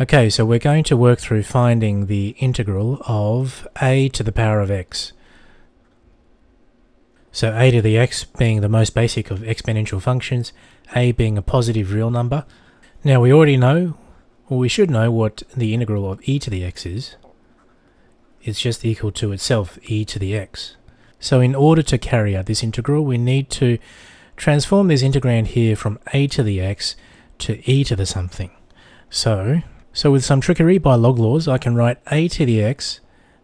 Okay, so we're going to work through finding the integral of a to the power of x. So a to the x being the most basic of exponential functions, a being a positive real number. Now we already know, or we should know, what the integral of e to the x is. It's just equal to itself, e to the x. So in order to carry out this integral, we need to transform this integrand here from a to the x to e to the something. So with some trickery by log laws, I can write a to the x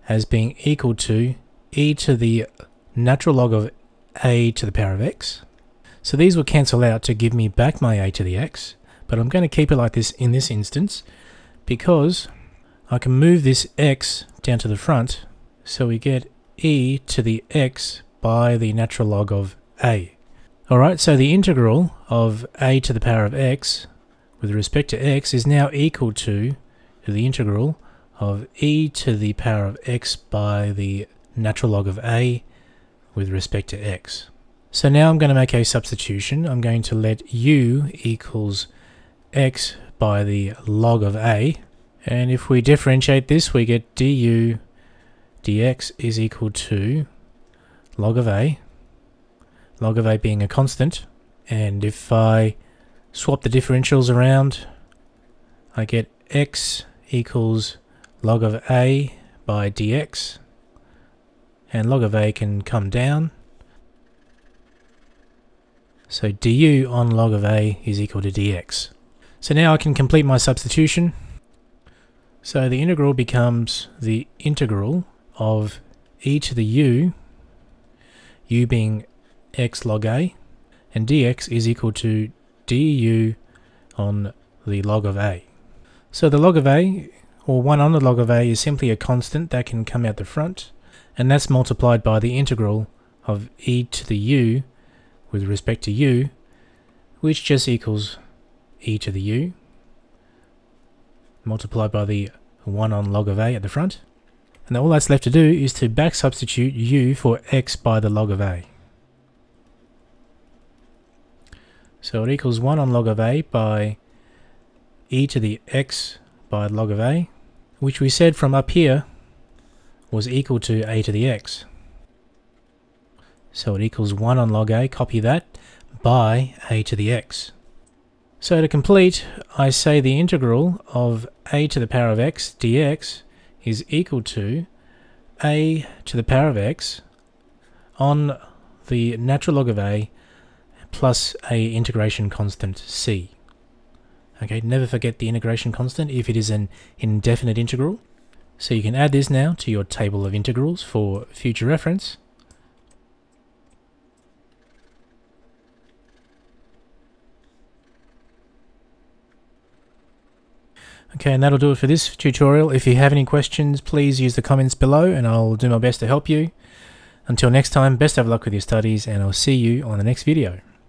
as being equal to e to the natural log of a to the power of x. So these will cancel out to give me back my a to the x, but I'm going to keep it like this in this instance because I can move this x down to the front, so we get e to the x by the natural log of a. Alright, so the integral of a to the power of x with respect to x is now equal to the integral of e to the power of x by the natural log of a with respect to x. So now I'm going to make a substitution. I'm going to let u equals x by the log of a, and if we differentiate this, we get du dx is equal to log of a being a constant, and if I swap the differentials around, I get x equals log of a by dx, and log of a can come down, so du on log of a is equal to dx. So now I can complete my substitution. So the integral becomes the integral of e to the u being x log a, and dx is equal to du on the log of a. So the log of a, or 1 on the log of a, is simply a constant that can come out the front, and that's multiplied by the integral of e to the u with respect to u, which just equals e to the u multiplied by the 1 on log of a at the front. And all that's left to do is to back substitute u for x by the log of a. So it equals 1 on log of a by e to the x by log of a, which we said from up here was equal to a to the x. So it equals 1 on log a, copy that, by a to the x. So to complete, I say the integral of a to the power of x dx is equal to a to the power of x on the natural log of a plus a integration constant c. Okay, never forget the integration constant if it is an indefinite integral. So you can add this now to your table of integrals for future reference. Okay, and that'll do it for this tutorial. If you have any questions, please use the comments below and I'll do my best to help you. Until next time, best of luck with your studies, and I'll see you on the next video.